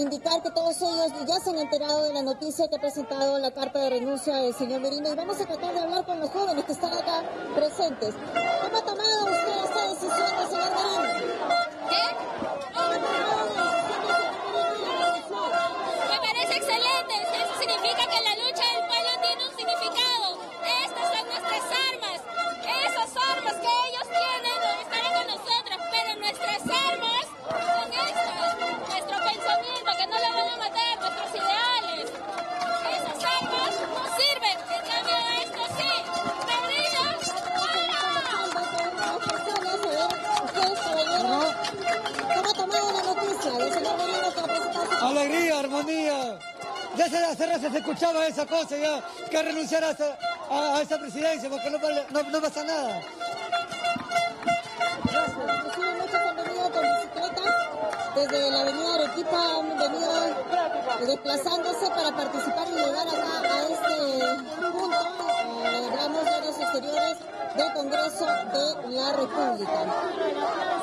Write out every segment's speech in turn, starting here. indicar que todos ellos ya se han enterado de la noticia que ha presentado la carta de renuncia del señor Merino, y vamos a tratar de hablar con los jóvenes que están acá presentes. ¿Cómo ha tomado usted esta decisión del señor Merino? ¿Qué? Me parece excelente. Eso significa que la lucha del pueblo tiene un significado. Estas son nuestras armas. Esas armas que ellos tienen estarán con nosotros, pero nuestras armas son estas. Nuestro pensamiento, que no lo van a matar, nuestros ideales. Esas armas no sirven. En cambio de esto sí. ¡Perdidos! ¿Cómo ha tomado la noticia? Alegría, armonía. Desde hace rato se escuchaba esa cosa ya, que renunciar a esa presidencia porque no pasa nada. Desde la avenida Arequita han venido desplazándose para participar y llegar acá a este punto, digamos, de los exteriores del Congreso de la República. Bueno,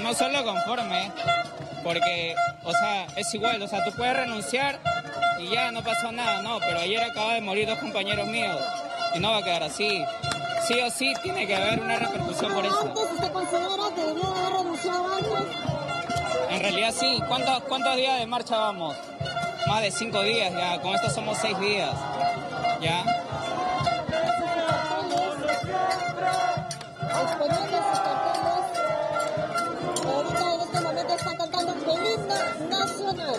no solo conforme, porque, o sea, es igual, o sea, tú puedes renunciar y ya no pasó nada, no, pero ayer acaba de morir dos compañeros míos y no va a quedar así. Sí o sí tiene que haber una repercusión por eso. ¿Usted considera que debió haber renunciado antes? En realidad sí. ¿Cuántos días de marcha vamos? Más de 5 días ya, con esto somos 6 días, ¿ya? Ahorita en este momento están cantando el himno nacional.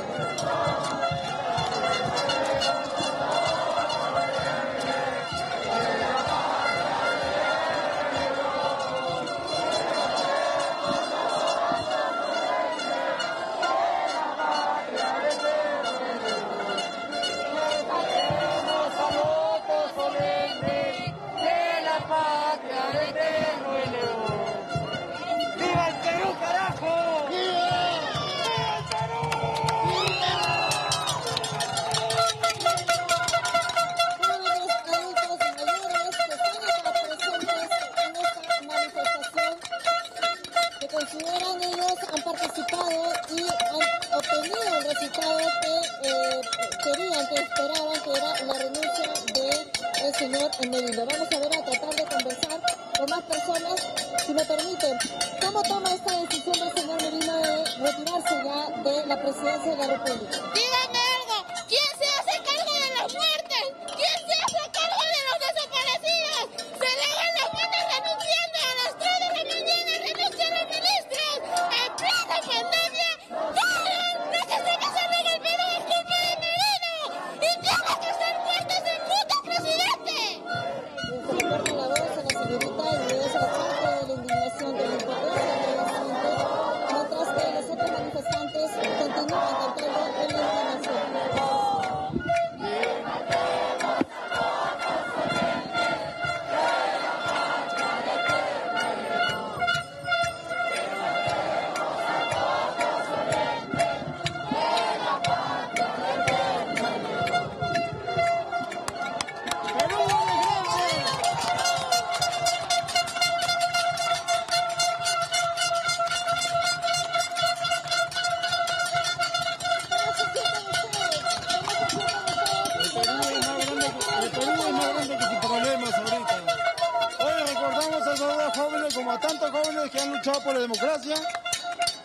Por la democracia,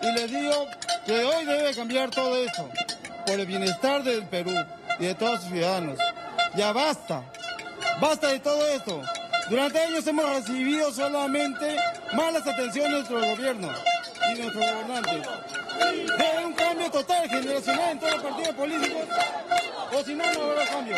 y les digo que hoy debe cambiar todo esto por el bienestar del Perú y de todos sus ciudadanos. Ya basta, basta de todo esto. Durante años hemos recibido solamente malas atenciones de nuestro gobierno. y nuestros gobernantes. Debe un cambio total generacional en todos los partidos políticos, o si no, no habrá cambio.